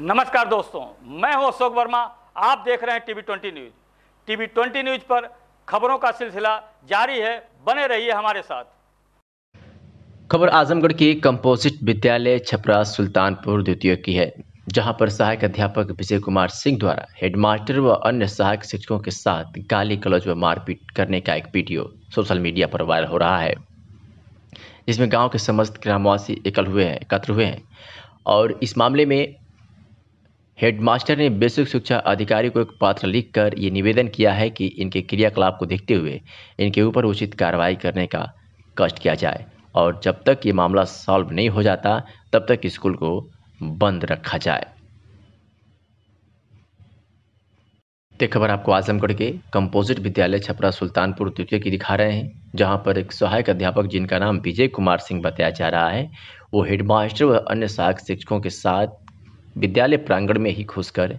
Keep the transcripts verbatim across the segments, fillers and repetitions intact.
नमस्कार दोस्तों, मैं हूं अशोक वर्मा। आप देख रहे हैं TV twenty news. TV twenty news पर खबरों का सिलसिला जारी है, बने रहिए हमारे साथ। खबर आजमगढ़ की कंपोजिट विद्यालय छपरा सुल्तानपुर द्वितीय की है, जहां पर सहायक अध्यापक विजय कुमार सिंह द्वारा हेडमास्टर व अन्य सहायक शिक्षकों के साथ गाली गलौज व मारपीट करने का एक वीडियो सोशल मीडिया पर वायरल हो रहा है, जिसमें गाँव के समस्त ग्रामवासी एकल हुए हैं एकत्र हुए हैं और इस मामले में हेडमास्टर ने बेसिक शिक्षा अधिकारी को एक पत्र लिखकर ये निवेदन किया है कि इनके क्रियाकलाप को देखते हुए इनके ऊपर उचित कार्रवाई करने का कष्ट किया जाए और जब तक ये मामला सॉल्व नहीं हो जाता तब तक स्कूल को बंद रखा जाए। ये खबर आपको आजमगढ़ के कंपोजिट विद्यालय छपरा सुल्तानपुर द्वितीय की दिखा रहे हैं, जहां पर एक सहायक अध्यापक जिनका नाम विजय कुमार सिंह बताया जा रहा है, वो हेडमास्टर व अन्य सहायक शिक्षकों के साथ विद्यालय प्रांगण में ही घुसकर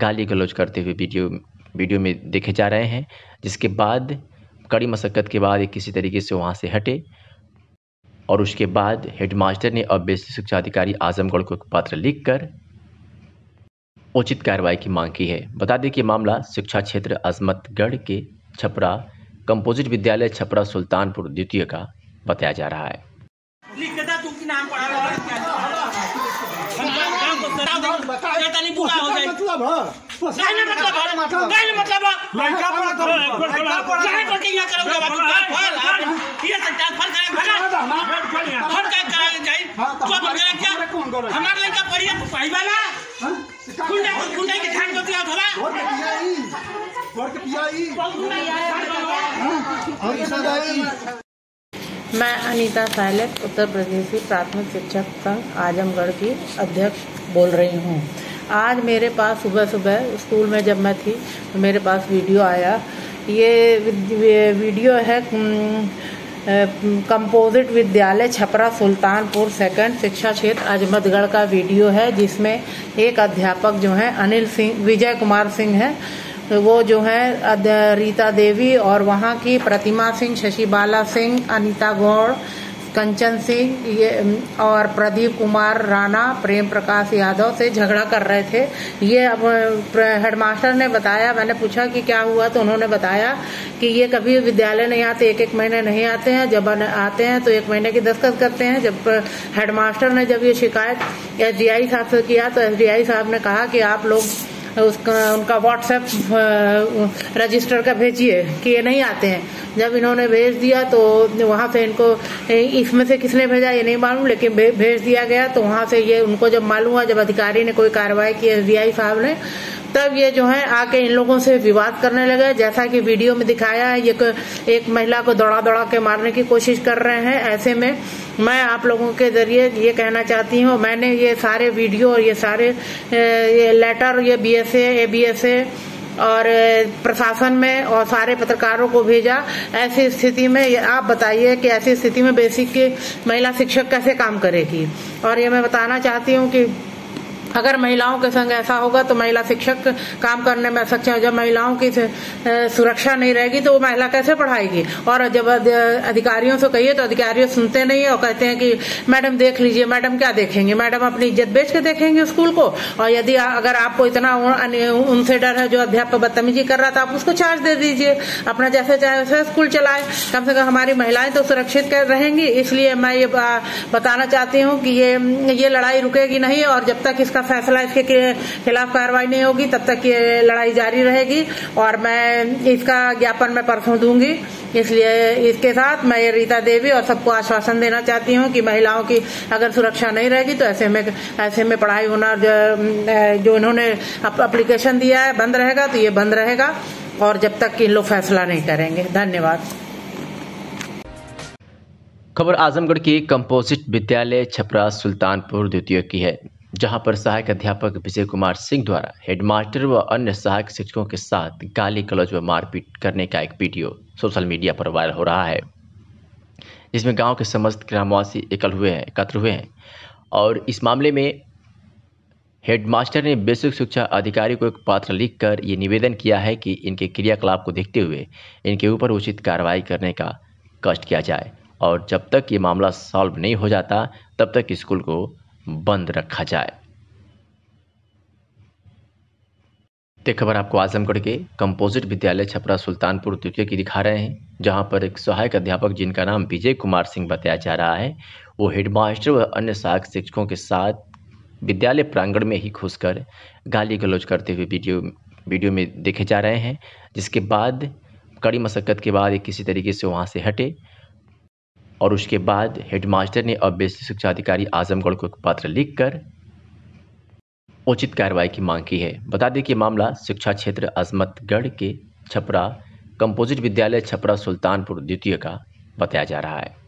गाली गलौज करते हुए वीडियो वीडियो में देखे जा रहे हैं, जिसके बाद कड़ी मशक्क़त के बाद ये किसी तरीके से वहाँ से हटे और उसके बाद हेडमास्टर ने अब बेसिक शिक्षा अधिकारी आजमगढ़ को एक पत्र लिखकर उचित कार्रवाई की मांग की है। बता दें कि मामला शिक्षा क्षेत्र आजमगढ़ के छपरा कंपोजिट विद्यालय छपरा सुल्तानपुर द्वितीय का बताया जा रहा है। मतलब मैं अनीता सैलेट, उत्तर प्रदेश प्राथमिक शिक्षक संघ आजमगढ़ की अध्यक्ष बोल रही हूँ। आज मेरे पास सुबह सुबह स्कूल में जब मैं थी तो मेरे पास वीडियो आया। ये वीडियो है कंपोजिट विद्यालय छपरा सुल्तानपुर सेकंड शिक्षा क्षेत्र आजमगढ़ का वीडियो है, जिसमें एक अध्यापक जो है अनिल सिंह विजय कुमार सिंह है, वो जो है रीता देवी और वहाँ की प्रतिमा सिंह, शशि बाला सिंह, अनिता गौड़, कंचन सिंह ये और प्रदीप कुमार राणा, प्रेम प्रकाश यादव से झगड़ा कर रहे थे। ये अब हेडमास्टर ने बताया, मैंने पूछा कि क्या हुआ, तो उन्होंने बताया कि ये कभी विद्यालय नहीं आते, एक एक महीने नहीं आते हैं, जब आते हैं तो एक महीने की दस्तखत करते हैं। जब हेडमास्टर ने जब ये शिकायत एस डी आई साहब से किया तो एस डी आई साहब ने कहा कि आप लोग उसका उनका व्हाट्सएप रजिस्टर का भेजिए कि ये नहीं आते हैं। जब इन्होंने भेज दिया तो वहाँ से इनको, इसमें से किसने भेजा ये नहीं मालूम, लेकिन भेज दिया गया। तो वहाँ से ये उनको जब मालूम हुआ, जब अधिकारी ने कोई कार्रवाई की एस डी आई साहब ने, तब ये जो है आके इन लोगों से विवाद करने लगे। जैसा कि वीडियो में दिखाया है, ये एक महिला को दौड़ा दौड़ा के मारने की कोशिश कर रहे हैं। ऐसे में मैं आप लोगों के जरिए ये कहना चाहती हूँ, मैंने ये सारे वीडियो और ये सारे ये लेटर ये बीएसए एबीएसए और प्रशासन में और सारे पत्रकारों को भेजा। ऐसी स्थिति में आप बताइए कि ऐसी स्थिति में बेसिक की महिला शिक्षक कैसे काम करेगी। और ये मैं बताना चाहती हूँ कि अगर महिलाओं के संग ऐसा होगा तो महिला शिक्षक काम करने में असक्षम, जब महिलाओं की सुरक्षा नहीं रहेगी तो वो महिला कैसे पढ़ाएगी। और जब अधिकारियों से कहिए तो अधिकारियों सुनते नहीं और कहते हैं कि मैडम देख लीजिए। मैडम क्या देखेंगे, मैडम अपनी इज्जत बेच के देखेंगे स्कूल को। और यदि अगर आपको इतना उनसे डर है, जो अध्यापक बदतमीजी कर रहा था, आप उसको चार्ज दे दीजिए, अपना जैसे चाहे वैसे स्कूल चलाए। कम से कम हमारी महिलाएं तो सुरक्षित रहेंगी। इसलिए मैं ये बताना चाहती हूँ कि ये ये लड़ाई रुकेगी नहीं, और जब तक इसका फैसला, इसके खिलाफ कार्रवाई नहीं होगी तब तक ये लड़ाई जारी रहेगी। और मैं इसका ज्ञापन मैं परसों दूंगी। इसलिए इसके साथ मैं रीता देवी और सबको आश्वासन देना चाहती हूँ कि महिलाओं की अगर सुरक्षा नहीं रहेगी तो ऐसे में ऐसे में पढ़ाई होना, जो इन्होंने एप्लीकेशन दिया है, बंद रहेगा तो ये बंद रहेगा, और जब तक इन लोग फैसला नहीं करेंगे। धन्यवाद। खबर आजमगढ़ की कंपोजिट विद्यालय छपरा सुल्तानपुर द्वितीय की है, जहां पर सहायक अध्यापक विजय कुमार सिंह द्वारा हेडमास्टर व अन्य सहायक शिक्षकों के साथ गाली गलौज व मारपीट करने का एक वीडियो सोशल मीडिया पर वायरल हो रहा है, जिसमें गांव के समस्त ग्रामवासी एकल हुए हैं एकत्र हुए हैं और इस मामले में हेडमास्टर ने बेसिक शिक्षा अधिकारी को एक पत्र लिखकर ये निवेदन किया है कि इनके क्रियाकलाप को देखते हुए इनके ऊपर उचित कार्रवाई करने का कष्ट किया जाए और जब तक ये मामला सॉल्व नहीं हो जाता तब तक स्कूल को बंद रखा जाए। एक खबर आपको आजमगढ़ के कंपोजिट विद्यालय छपरा सुल्तानपुर द्वितीय की दिखा रहे हैं, जहां पर एक सहायक अध्यापक जिनका नाम विजय कुमार सिंह बताया जा रहा है, वो हेडमास्टर व अन्य सहायक शिक्षकों के साथ विद्यालय प्रांगण में ही घुसकर गाली गलौज करते हुए वीडियो वीडियो में देखे जा रहे हैं। जिसके बाद कड़ी मशक्क़त के बाद किसी तरीके से वहाँ से हटे और उसके बाद हेडमास्टर ने अब बेसिक शिक्षा अधिकारी आजमगढ़ को एक पत्र लिखकर उचित कार्रवाई की मांग की है। बता दें कि मामला शिक्षा क्षेत्र आजमगढ़ के छपरा कंपोजिट विद्यालय छपरा सुल्तानपुर द्वितीय का बताया जा रहा है।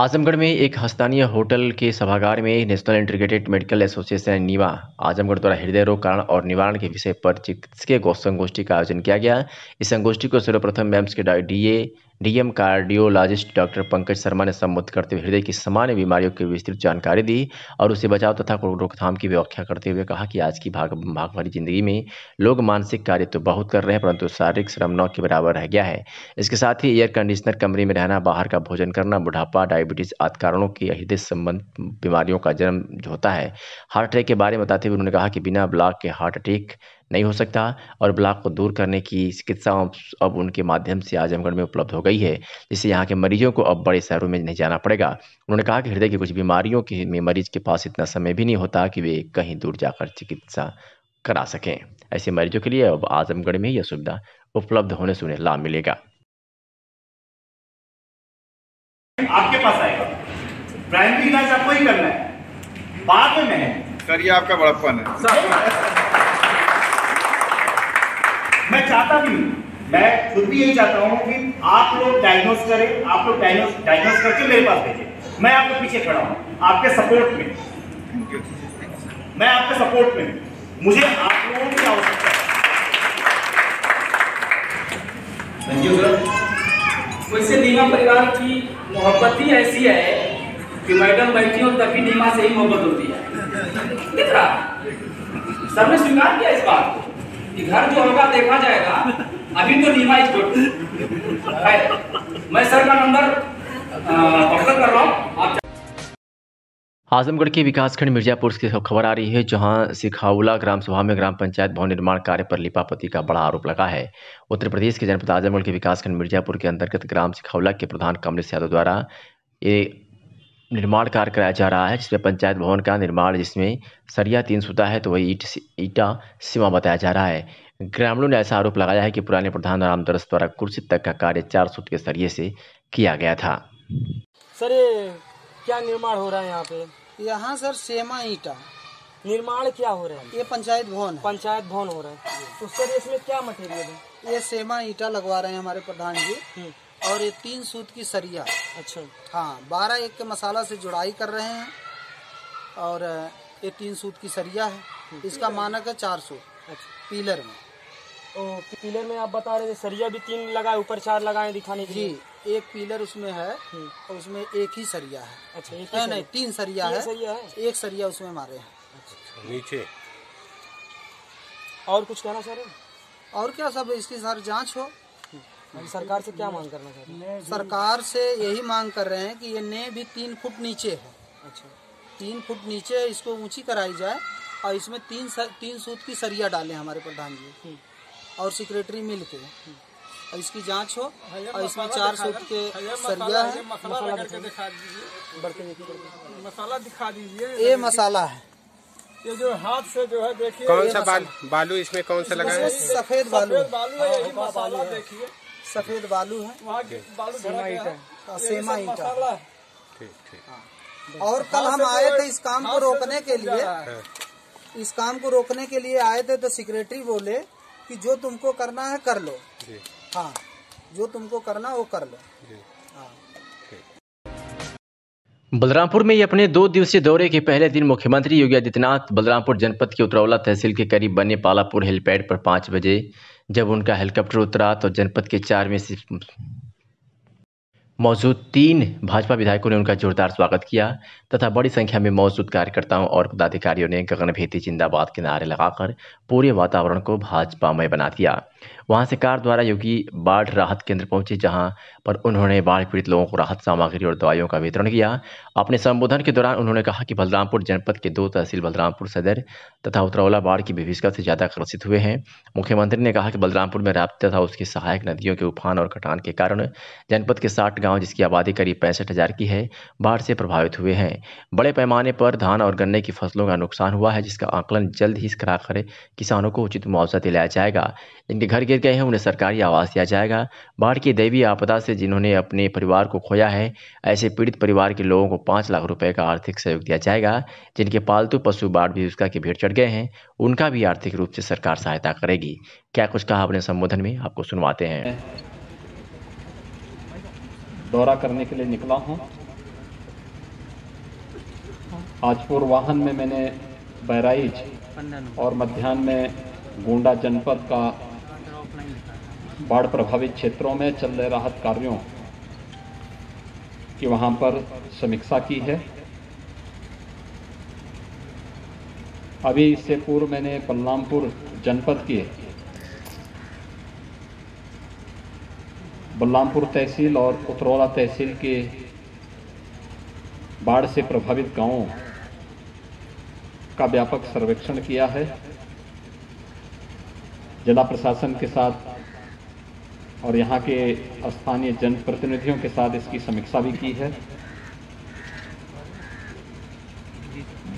आजमगढ़ में एक स्थानीय होटल के सभागार में नेशनल इंटीग्रेटेड मेडिकल एसोसिएशन नीवा आजमगढ़ द्वारा हृदय रोग कारण और निवारण के विषय पर चिकित्सकीय संगोष्ठी का आयोजन किया गया। इस संगोष्ठी को सर्वप्रथम एम्स के DA DM cardiologist doctor Pankaj Sharma ने संबोधित करते हुए हृदय की सामान्य बीमारियों की विस्तृत जानकारी दी और उसे बचाव तथा रोकथाम की व्याख्या करते हुए कहा कि आज की भाग भाग भरी जिंदगी में लोग मानसिक कार्य तो बहुत कर रहे हैं, परंतु शारीरिक श्रम नौ के बराबर रह गया है। इसके साथ ही एयर कंडीशनर कमरे में रहना, बाहर का भोजन करना, बुढ़ापा, डायबिटीज आदि कारणों की हृदय संबंध बीमारियों का जन्म होता है। हार्ट अटैक के बारे में बताते हुए उन्होंने कहा कि बिना ब्लॉक के हार्ट अटैक नहीं हो सकता और ब्लॉक को दूर करने की चिकित्सा अब उनके माध्यम से आजमगढ़ में उपलब्ध हो गई है, जिससे यहाँ के मरीजों को अब बड़े शहरों में नहीं जाना पड़ेगा। उन्होंने कहा कि हृदय की कुछ बीमारियों के में मरीज के पास इतना समय भी नहीं होता कि वे कहीं दूर जाकर चिकित्सा करा सकें। ऐसे मरीजों के लिए अब आजमगढ़ में यह सुविधा उपलब्ध होने से उन्हें लाभ मिलेगा। आपके पास आएगा, प्राइमरी इलाज आपको ही करना है, बाद में सर ये आपका बड़प्पन है। मैं चाहता भी मैं खुद भी यही चाहता हूँ कि आप लोग डायग्नोस करें, आप लोग डायग्नोस डायग्नोस करके मेरे पास भेजें। मैं आपके पीछे खड़ा हूँ, आपके सपोर्ट में, मैं आपके सपोर्ट में, मुझे आप लोगों की आवश्यकता है। Thank you sir. वैसे नीमा परिवार की मोहब्बत ही ऐसी है कि मैडम बैठी हो तभी नीमा से ही मोहब्बत होती है। दिख रहा सर ने स्वीकार किया इस बात को, घर जो होगा देखा जाएगा, अभी तो नीमा ही छोड़ है। मैं सर का नंबर पकड़ कर रहा हूँ आप। आजमगढ़ के विकासखंड मिर्जापुर की खबर आ रही है, जहां सिखावला ग्राम सभा में ग्राम पंचायत भवन निर्माण कार्य पर लिपापति का बड़ा आरोप लगा है। उत्तर प्रदेश के जनपद आजमगढ़ के विकासखंड मिर्जापुर के अंतर्गत ग्राम सिखावला के प्रधान कमलेश यादव द्वारा ये निर्माण कार्य कराया जा रहा है, जिसमें पंचायत भवन का निर्माण जिसमें सरिया तीन सूता है तो वही ईट ईटा सीमा बताया जा रहा है। ग्रामीणों ने ऐसा आरोप लगाया है कि पुराने प्रधान रामदरस द्वारा कुर्सी तक का कार्य चार सूत के सरिये से किया गया था। सर ये क्या निर्माण हो रहा है यहाँ पे? यहाँ सर सेमा ईटा निर्माण क्या हो रहा है? ये पंचायत भवन पंचायत भवन हो रहा है। तो सर इसमें क्या मटेरियल है? ये सेमा ईटा लगवा रहे हैं हमारे प्रधान जी, और ये तीन सूत की सरिया। अच्छा। हाँ, बारह एक के मसाला से जुड़ाई कर रहे हैं और ये तीन सूत की सरिया है। इसका मानक है चार सूत। अच्छा। पिलर में ओ, पिलर में आप बता रहे थे सरिया भी तीन लगाए, ऊपर चार लगाए दिखाने के लिए। जी, एक पिलर उसमें है और उसमें एक ही सरिया है। अच्छा, एक नहीं, नहीं तीन सरिया है, सरिया है, एक सरिया उसमें मारे है नीचे। और कुछ कहना सर? और क्या, सब इसकी सर जाँच हो। सरकार से क्या मांग करना चाहिए? सरकार से यही मांग कर रहे हैं कि ये ने भी तीन फुट नीचे है। अच्छा। तीन फुट नीचे, इसको ऊंची कराई जाए और इसमें तीन सर, तीन सूत की सरिया डालें हमारे प्रधान जी और सेक्रेटरी मिल के, और इसकी जांच हो और इसमें चार सूत के सरिया है। मसाला दिखा दीजिए, ये मसाला है, ये जो हाथ से जो है देखिए। कौन सा बालू इसमें कौन सा लगा है? सफेद बालू, बालू मसाला देखिए, सफेद बालू है, बालू भरा गया है, सेमा ईटा। ठीक ठीक। और कल हम आए थे इस काम को रोकने के लिए, इस काम को रोकने के लिए आए थे तो सेक्रेटरी बोले कि जो तुमको करना है कर लो। हाँ, जो तुमको करना वो कर लो। हाँ। बलरामपुर में अपने दो दिवसीय दौरे के पहले दिन मुख्यमंत्री योगी आदित्यनाथ बलरामपुर जनपद के उतरौला तहसील के करीब बने पालापुर हेलीपैड पर पाँच बजे जब उनका हेलीकॉप्टर उतरा तो जनपद के चार में से मौजूद तीन भाजपा विधायकों ने उनका जोरदार स्वागत किया तथा बड़ी संख्या में मौजूद कार्यकर्ताओं और पदाधिकारियों ने गगनभेदी जिंदाबाद के नारे लगाकर पूरे वातावरण को भाजपामय बना दिया। वहां से कार द्वारा योगी बाढ़ राहत केंद्र पहुंचे जहां पर उन्होंने बाढ़ पीड़ित लोगों को राहत सामग्री और दवाइयों का वितरण किया। अपने संबोधन के दौरान उन्होंने कहा कि बलरामपुर जनपद के दो तहसील बलरामपुर सदर तथा उतरौला बाढ़ की विभीषिका से ज़्यादा ग्रसित हुए हैं। मुख्यमंत्री ने कहा कि बलरामपुर में राप्ती तथा उसकी सहायक नदियों के उफान और कटान के कारण जनपद के साठ गाँव जिसकी आबादी करीब पैंसठ हज़ार की है बाढ़ से प्रभावित हुए हैं। बड़े पैमाने पर धान और गन्ने की फसलों का नुकसान हुआ है जिसका आकलन जल्द ही कराकर किसानों को उचित मुआवजा दिलाया जाएगा। इनके घर गिर गए हैं उन्हें सरकारी आवास दिया जाएगा। बाढ़ की दैवीय आपदा से जिन्होंने अपने परिवार को खोया है ऐसे पीड़ित परिवार के लोगों को पाँच लाख रुपए का आर्थिक सहयोग दिया जाएगा। जिनके पालतू पशु बाढ़ विभीषिका की भेंट चढ़ गए हैं उनका भी आर्थिक रूप से सरकार सहायता करेगी। क्या कुछ कहा अपने संबोधन में आपको सुनवाते हैं। दौरा करने के लिए निकला हूँ। आज पूर्वाहन में मैंने बहराइच और मध्यान्ह में गोंडा जनपद का बाढ़ प्रभावित क्षेत्रों में चल रहे राहत कार्यों की वहां पर समीक्षा की है। अभी इससे पूर्व मैंने बलरामपुर जनपद के बलरामपुर तहसील और उतरौला तहसील के बाढ़ से प्रभावित गांवों का व्यापक सर्वेक्षण किया है। जिला प्रशासन के साथ और यहाँ के स्थानीय जनप्रतिनिधियों के साथ इसकी समीक्षा भी की है।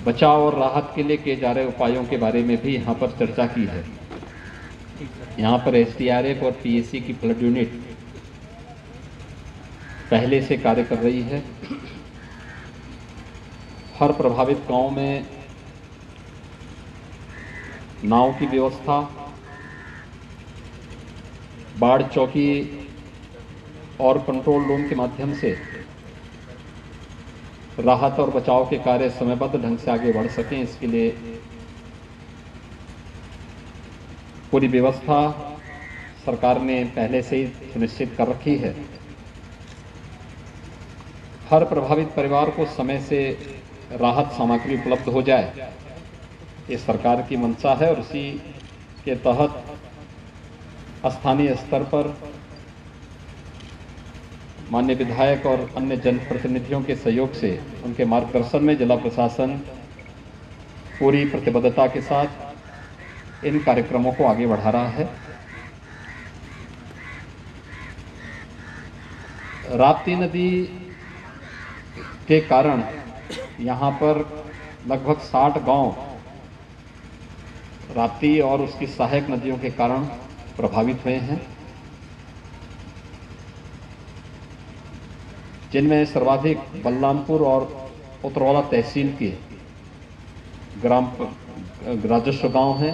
बचाव और राहत के लिए किए जा रहे उपायों के बारे में भी यहाँ पर चर्चा की है। यहाँ पर एस डी आर एफ और पी ए सी की फ्लड यूनिट पहले से कार्य कर रही है। हर प्रभावित गांव में नाव की व्यवस्था, बाढ़ चौकी और कंट्रोल रूम के माध्यम से राहत और बचाव के कार्य समयबद्ध ढंग से आगे बढ़ सकें इसके लिए पूरी व्यवस्था सरकार ने पहले से ही सुनिश्चित कर रखी है। हर प्रभावित परिवार को समय से राहत सामग्री उपलब्ध हो जाए ये सरकार की मंशा है और उसी के तहत स्थानीय स्तर पर माननीय विधायक और अन्य जनप्रतिनिधियों के सहयोग से उनके मार्गदर्शन में जिला प्रशासन पूरी प्रतिबद्धता के साथ इन कार्यक्रमों को आगे बढ़ा रहा है। राप्ती नदी के कारण यहाँ पर लगभग साठ गांव राप्ती और उसकी सहायक नदियों के कारण प्रभावित हुए हैं जिनमें सर्वाधिक बलरामपुर और उतरौला तहसील के ग्राम राजस्व गांव हैं।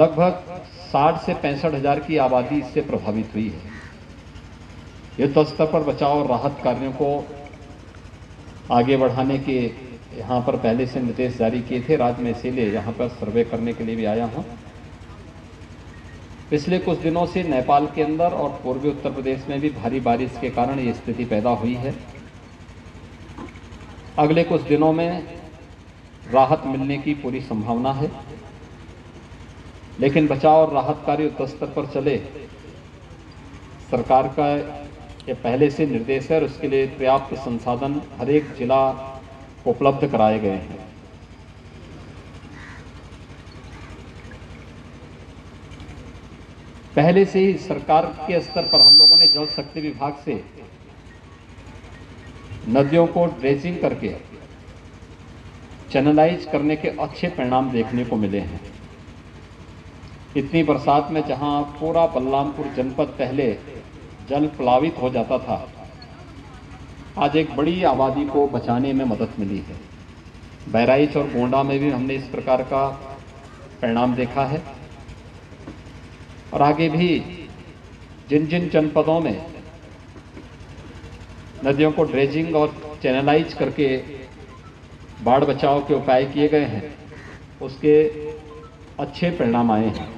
लगभग साठ से पैंसठ हजार की आबादी इससे प्रभावित हुई है। युद्ध स्तर पर बचाव और राहत कार्यों को आगे बढ़ाने के यहाँ पर पहले से निर्देश जारी किए थे राज्य में, इसीलिए यहाँ पर सर्वे करने के लिए भी आया हूँ। पिछले कुछ दिनों से नेपाल के अंदर और पूर्वी उत्तर प्रदेश में भी भारी बारिश के कारण ये स्थिति पैदा हुई है। अगले कुछ दिनों में राहत मिलने की पूरी संभावना है लेकिन बचाव और राहत कार्य युद्ध स्तर पर चले सरकार का ये पहले से निर्देश है और उसके लिए पर्याप्त संसाधन हर एक जिला को उपलब्ध कराए गए हैं। पहले से ही सरकार के स्तर पर हम लोगों ने जल शक्ति विभाग से नदियों को ड्रेजिंग करके चैनलाइज करने के अच्छे परिणाम देखने को मिले हैं। इतनी बरसात में जहां पूरा बलरामपुर जनपद पहले जल प्लावित हो जाता था आज एक बड़ी आबादी को बचाने में मदद मिली है। बहराइच और गोंडा में भी हमने इस प्रकार का परिणाम देखा है और आगे भी जिन जिन जनपदों में नदियों को ड्रेजिंग और चैनलाइज करके बाढ़ बचाव के उपाय किए गए हैं, उसके अच्छे परिणाम आए हैं।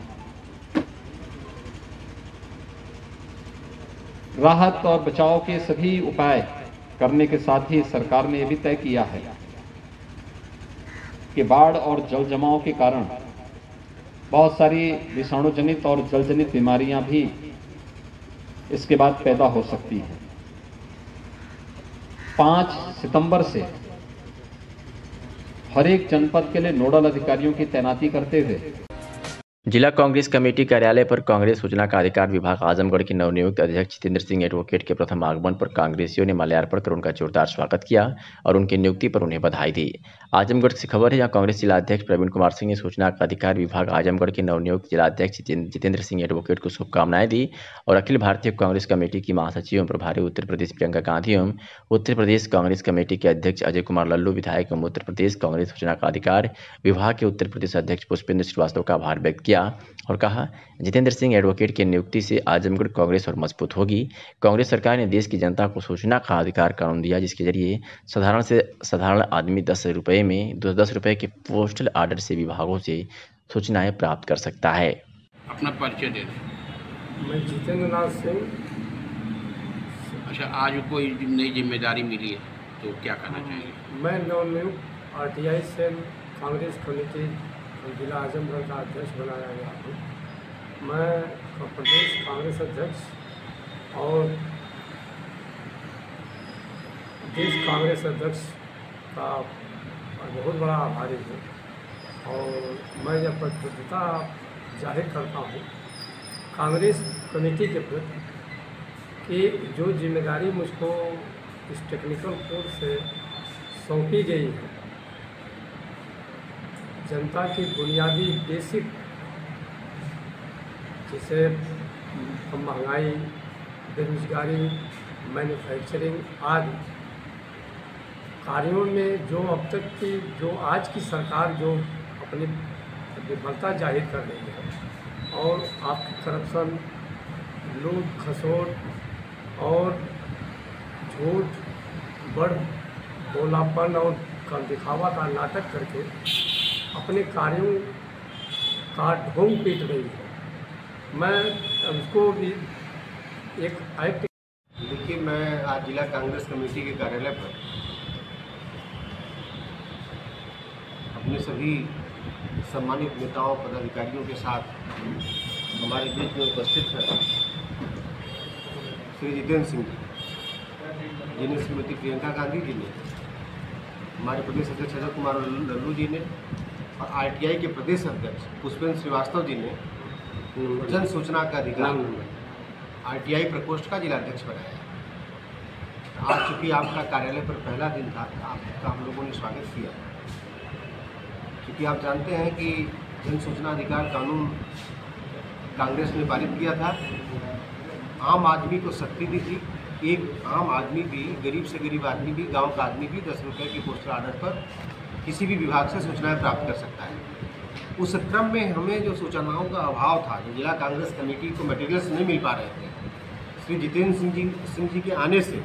राहत और बचाव के सभी उपाय करने के साथ ही सरकार ने यह भी तय किया है कि बाढ़ और जल जमाव के कारण बहुत सारी विषाणुजनित और जलजनित बीमारियां भी इसके बाद पैदा हो सकती हैं। पाँच सितंबर से हर एक जनपद के लिए नोडल अधिकारियों की तैनाती करते हुए जिला कांग्रेस कमेटी कार्यालय पर कांग्रेस सूचना कार्यालय विभाग आजमगढ़ के नवनियुक्त अध्यक्ष जितेंद्र सिंह एडवोकेट के प्रथम आगमन पर कांग्रेसियों ने माल्यार्पण कर उनका जोरदार स्वागत किया और उनकी नियुक्ति पर उन्हें बधाई दी। आजमगढ़ से खबर है जहां कांग्रेस जिला अध्यक्ष प्रवीण कुमार सिंह ने सूचना अधिकार विभाग आजमगढ़ के नवनियुक्त जिला अध्यक्ष जितेंद्र सिंह एडवोकेट को शुभकामनाएं दी और अखिल भारतीय कांग्रेस कमेटी की महासचिव एवं प्रभारी उत्तर प्रदेश प्रियंका गांधी एवं उत्तर प्रदेश कांग्रेस कमेटी के अध्यक्ष अजय कुमार लल्लू, विधायक एवं उत्तर प्रदेश कांग्रेस सूचना अधिकार विभाग के उत्तर प्रदेश अध्यक्ष पुष्पिंद्र श्रीवास्तव का आभार व्यक्त किया और कहा जितेंद्र सिंह एडवोकेट की नियुक्ति से आजमगढ़ कांग्रेस और मजबूत होगी। कांग्रेस सरकार ने देश की जनता को सूचना का अधिकार कानून दिया जिसके जरिए साधारण से साधारण आदमी दस रुपये में दो दस रुपये के पोस्टल आर्डर से विभागों से सूचनाएं प्राप्त कर सकता है। अपना परिचय दे दें। मैं जितेंद्र नाथ सिंह। अच्छा, आज कोई नई जिम्मेदारी मिली है तो क्या करना चाहिए? मैं नवनियुक्त R T I cell Congress committee जिला आजमगढ़ का अध्यक्ष बनाया गया हूँ। मैं प्रदेश कांग्रेस अध्यक्ष और देश कांग्रेस अध्यक्ष का बहुत बड़ा आभारी हूँ और मैं यह प्रतिबद्धता जाहिर करता हूँ कांग्रेस कमेटी के प्रति कि जो जिम्मेदारी मुझको इस टेक्निकल कोर्स से सौंपी गई है, जनता की बुनियादी बेसिक जैसे महंगाई, बेरोजगारी, मैन्युफैक्चरिंग आदि कार्यों में जो अब तक की जो आज की सरकार जो अपनी विफलता जाहिर कर रही है और आपकी करप्शन, लूट खसोट और झूठ, बड़ बोलापन और कल दिखावा का नाटक करके अपने कार्यों का ढोंग पीट रही है। मैं उसको भी एक एक्ट देखिए, मैं आज जिला कांग्रेस कमेटी के कार्यालय पर अपने सभी सम्मानित नेताओं पदाधिकारियों के साथ हमारे बीच में उपस्थित हैं श्री जितेंद्र सिंह जी, जिन्हें श्रीमती प्रियंका गांधी जी ने, हमारे प्रदेश अध्यक्ष शरत कुमार लल्लू जी ने और आरटीआई के प्रदेश अध्यक्ष पुष्पिंद्र श्रीवास्तव जी ने जन सूचना का अधिकार आरटीआई प्रकोष्ठ का जिलाध्यक्ष बनाया। आज चूँकि आपका कार्यालय पर पहला दिन था, आपका हम लोगों ने स्वागत किया क्योंकि आप जानते हैं कि जन सूचना अधिकार कानून कांग्रेस ने पारित किया था। आम आदमी को शक्ति दी थी, एक आम आदमी भी, गरीब से गरीब आदमी भी, गाँव का आदमी भी दस रुपये के पोस्टर आर्डर पर किसी भी विभाग से सूचनाएं प्राप्त कर सकता है। उस क्रम में हमें जो सूचनाओं का अभाव था, जो जिला कांग्रेस कमेटी को मटेरियल्स नहीं मिल पा रहे थे, श्री जितेंद्र सिंह जी सिंह जी के आने से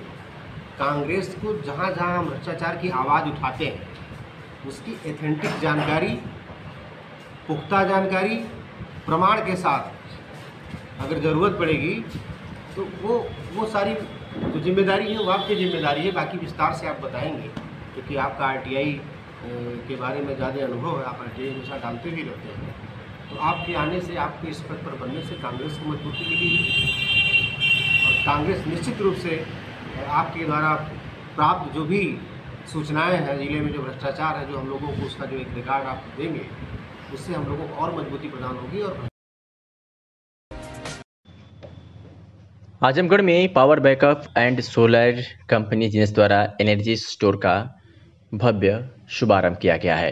कांग्रेस को जहाँ जहाँ हम भ्रष्टाचार की आवाज़ उठाते हैं उसकी एथेंटिक जानकारी, पुख्ता जानकारी, प्रमाण के साथ अगर ज़रूरत पड़ेगी तो वो वो सारी जो जिम्मेदारी है वो आपकी जिम्मेदारी है। बाकी विस्तार से आप बताएँगे क्योंकि आपका आर टी आई के बारे में ज़्यादा अनुभव है, आप आरटीआई हमेशा डालते भी रहते हैं, तो आपके आने से, आपके इस पद पर बनने से कांग्रेस को मजबूती मिली है और कांग्रेस निश्चित रूप से आपके द्वारा प्राप्त जो भी सूचनाएं हैं जिले में जो भ्रष्टाचार है, जो हम लोगों को उसका जो एक रिकॉर्ड आप देंगे उससे हम लोगों को और मजबूती प्रदान होगी। और आजमगढ़ में power backup and solar company Genus द्वारा एनर्जी स्टोर का भव्य शुभारंभ किया गया है।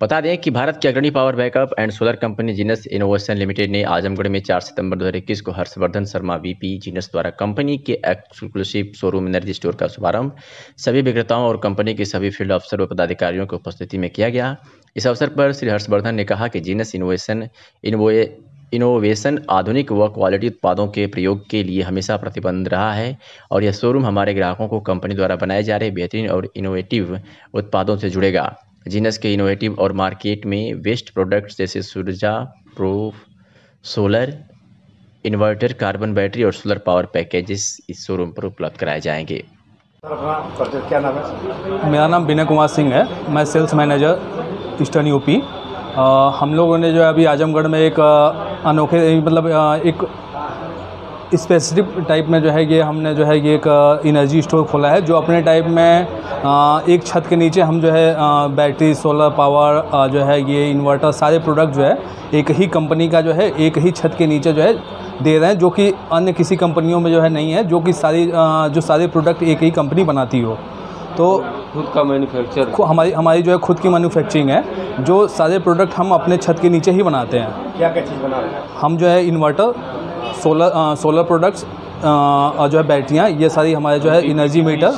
बता दें कि भारत की अग्रणी power backup and solar company Genus innovation limited ने आजमगढ़ में चार सितंबर दो हज़ार इक्कीस को हर्षवर्धन शर्मा वीपी जीनस द्वारा कंपनी के एक्सक्लूसिव शोरूम एनर्जी स्टोर का शुभारंभ सभी विक्रेताओं और कंपनी के सभी फील्ड अफसर व पदाधिकारियों की उपस्थिति में किया गया। इस अवसर पर श्री हर्षवर्धन ने कहा कि जीनस इनोवेशन इनोवे इनोवेशन आधुनिक व क्वालिटी उत्पादों के प्रयोग के लिए हमेशा प्रतिबंध रहा है और यह शोरूम हमारे ग्राहकों को कंपनी द्वारा बनाए जा रहे बेहतरीन और इनोवेटिव उत्पादों से जुड़ेगा। जीनस के इनोवेटिव और मार्केट में बेस्ट प्रोडक्ट्स जैसे सूर्जा proof solar inverter, carbon battery और सोलर पावर पैकेजेस इस शोरूम पर उपलब्ध कराए जाएंगे। क्या नाम है? मेरा नाम विनय कुमार सिंह है, मैं सेल्स मैनेजर ईस्टर्न यूपी। हम लोगों ने जो है अभी आजमगढ़ में एक अनोखे मतलब एक स्पेसिफिक टाइप में जो है ये हमने जो है ये एक एनर्जी स्टोर खोला है, जो अपने टाइप में एक छत के नीचे हम जो है बैटरी, सोलर पावर, जो है ये इन्वर्टर, सारे प्रोडक्ट जो है एक ही कंपनी का जो है एक ही छत के नीचे जो है दे रहे हैं, जो कि अन्य किसी कंपनियों में जो है नहीं है, जो कि सारी जो सारे प्रोडक्ट एक ही कंपनी बनाती हो। तो खुद का मैन्युफैक्चर, हमारी हमारी जो है खुद की मैन्युफैक्चरिंग है, जो सारे प्रोडक्ट हम अपने छत के नीचे ही बनाते हैं। क्या क्या चीज़ बना रहे हैं हम? जो है इन्वर्टर, सोलर आ, सोलर प्रोडक्ट्स और जो है बैटरियाँ, ये सारी हमारे जो है एनर्जी मीटर,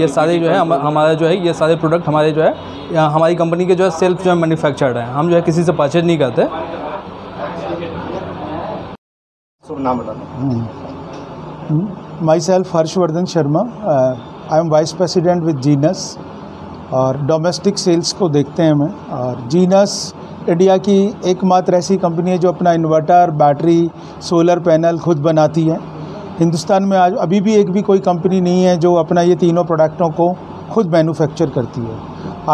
ये सारे जो है हमारा जो है ये सारे प्रोडक्ट हमारे जो है हमारी कंपनी के जो है सेल्फ जो है मैन्युफैक्चर्ड है, हम जो है किसी से परचेज नहीं करते। नाम बताना। Myself Harshvardhan Sharma, I am vice president with Genus और डोमेस्टिक सेल्स को देखते हैं मैं। और जीनस इंडिया की एकमात्र ऐसी कंपनी है जो अपना इन्वर्टर, बैटरी, सोलर पैनल खुद बनाती है। हिंदुस्तान में आज अभी भी एक भी कोई कंपनी नहीं है जो अपना ये तीनों प्रोडक्टों को खुद मैन्युफैक्चर करती है।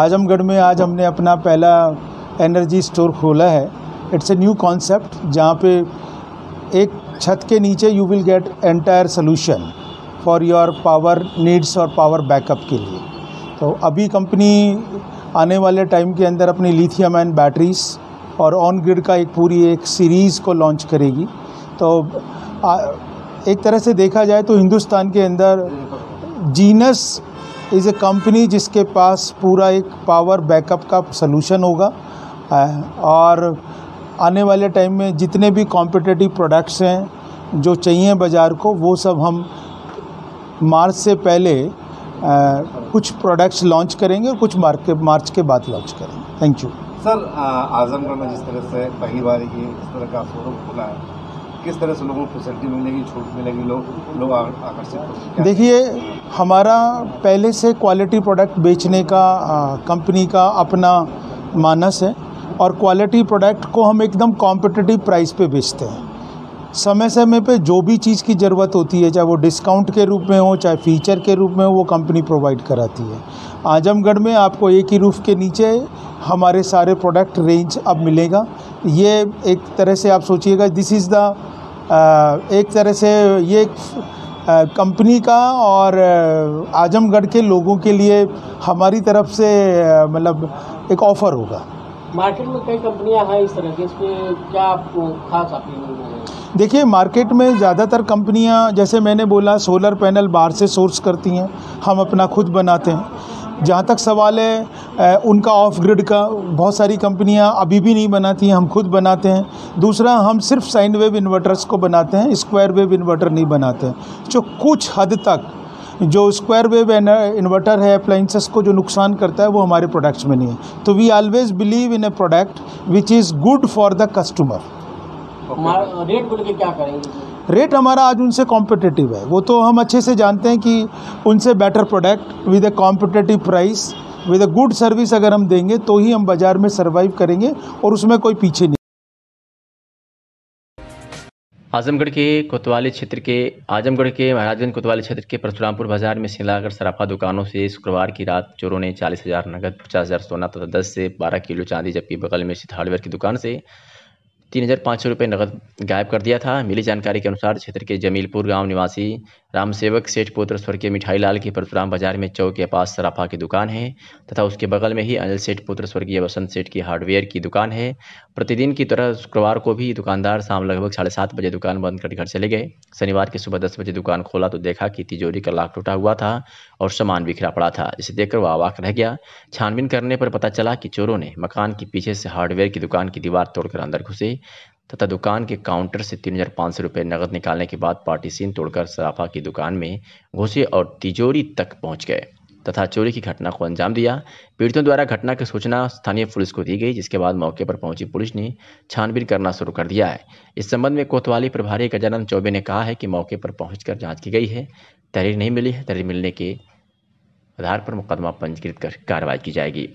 आजमगढ़ में आज हमने अपना पहला एनर्जी स्टोर खोला है। इट्स ए न्यू कॉन्सेप्ट जहाँ पे एक छत के नीचे you will get entire solution for your power needs और पावर बैकअप के लिए। तो अभी कंपनी आने वाले टाइम के अंदर अपनी लिथियम आयन बैटरीज और ऑन ग्रिड का एक पूरी एक सीरीज़ को लॉन्च करेगी। तो आ, एक तरह से देखा जाए तो हिंदुस्तान के अंदर जीनस इज़ ए कंपनी जिसके पास पूरा एक पावर बैकअप का सोल्यूशन होगा। और आने वाले टाइम में जितने भी कॉम्पिटिटिव प्रोडक्ट्स हैं जो चाहिए बाज़ार को, वो सब हम मार्च से पहले आ, कुछ प्रोडक्ट्स लॉन्च करेंगे और कुछ मार्च के मार्च के बाद लॉन्च करेंगे। Thank you sir. आजमगढ़ में जिस तरह से पहली बार ये इस तरह का शोरूम खुला है, किस तरह से लोगों को फैसिलिटी मिलेगी, छूट मिलेगी, लोग लोग आकर्षित? देखिए, हमारा पहले से क्वालिटी प्रोडक्ट बेचने का कंपनी का अपना मानस है और क्वालिटी प्रोडक्ट को हम एकदम कॉम्पिटिटिव प्राइस पे बेचते हैं। समय समय पे जो भी चीज़ की ज़रूरत होती है, चाहे वो डिस्काउंट के रूप में हो, चाहे फीचर के रूप में हो, वो कंपनी प्रोवाइड कराती है। आजमगढ़ में आपको एक ही रूफ के नीचे हमारे सारे प्रोडक्ट रेंज अब मिलेगा। ये एक तरह से आप सोचिएगा, दिस इज़ द एक तरह से ये कंपनी का और आजमगढ़ के लोगों के लिए हमारी तरफ से मतलब एक ऑफ़र होगा। मार्केट में कई कंपनियां हैं इस तरह की, इसमें क्या आपको खास अपील? देखिए, मार्केट में ज़्यादातर कंपनियां, जैसे मैंने बोला, सोलर पैनल बाहर से सोर्स करती हैं, हम अपना खुद बनाते हैं। जहाँ तक सवाल है उनका ऑफ ग्रिड का, बहुत सारी कंपनियां अभी भी नहीं बनाती हैं, हम खुद बनाते हैं। दूसरा, हम सिर्फ साइन वेव इन्वर्टर्स को बनाते हैं, स्क्वायर वेव इन्वर्टर नहीं बनाते हैं। जो कुछ हद तक जो स्क्वायर वेव इन्वर्टर है अप्लाइंसेस को जो नुकसान करता है, वो हमारे प्रोडक्ट्स में नहीं है। तो we always believe in a product which is good for the customer. Rate बोल के क्या करेंगे? रेट हमारा आज उनसे कॉम्पिटिटिव है, वो तो हम अच्छे से जानते हैं कि उनसे better product with a competitive price with a good service अगर हम देंगे तो ही हम बाज़ार में सर्वाइव करेंगे और उसमें कोई पीछे नहीं। आजमगढ़ के कोतवाली क्षेत्र के आजमगढ़ के महाराजगंज कोतवाली क्षेत्र के परशुरामपुर बाजार में सिलाकर सराफा दुकानों से शुक्रवार की रात चोरों ने चालीस हज़ार नकद, पचास हज़ार सोना तथा तो दस से बारह किलो चांदी, जबकि बगल में स्थित हार्डवेयर की दुकान से तीन हज़ार पाँच सौ रुपये नकद गायब कर दिया था। मिली जानकारी के अनुसार क्षेत्र के जमीलपुर गाँव निवासी रामसेवक सेठ पुत्र स्वर्गीय मिठाई लाल की परशुराम बाजार में चौक के पास सराफा की दुकान है तथा उसके बगल में ही अनिल सेठ पुत्र स्वर्गीय वसंत सेठ की हार्डवेयर की दुकान है। प्रतिदिन की तरह शुक्रवार को भी दुकानदार शाम लगभग साढ़े सात बजे दुकान बंद कर घर चले गए। शनिवार की सुबह दस बजे दुकान खोला तो देखा कि तिजोरी का लॉक टूटा हुआ था और सामान बिखरा पड़ा था, जिसे देखकर वह अवाक रह गया। छानबीन करने पर पता चला कि चोरों ने मकान के पीछे से हार्डवेयर की दुकान की दीवार तोड़कर अंदर घुसे तथा दुकान के काउंटर से तीन हज़ार पाँच सौ रुपये नकद निकालने के बाद पार्टीशन तोड़कर सराफा की दुकान में घुसे और तिजोरी तक पहुंच गए। तथा चोरी की घटना को अंजाम दिया। पीड़ितों द्वारा घटना की सूचना स्थानीय पुलिस को दी गई, जिसके बाद मौके पर पहुंची पुलिस ने छानबीन करना शुरू कर दिया है। इस संबंध में कोतवाली प्रभारी गजानन चौबे ने कहा है कि मौके पर पहुंचकर जांच की गई है, तहरीर नहीं मिली है। तहरीर मिलने के आधार पर मुकदमा पंजीकृत कर कार्रवाई की जाएगी।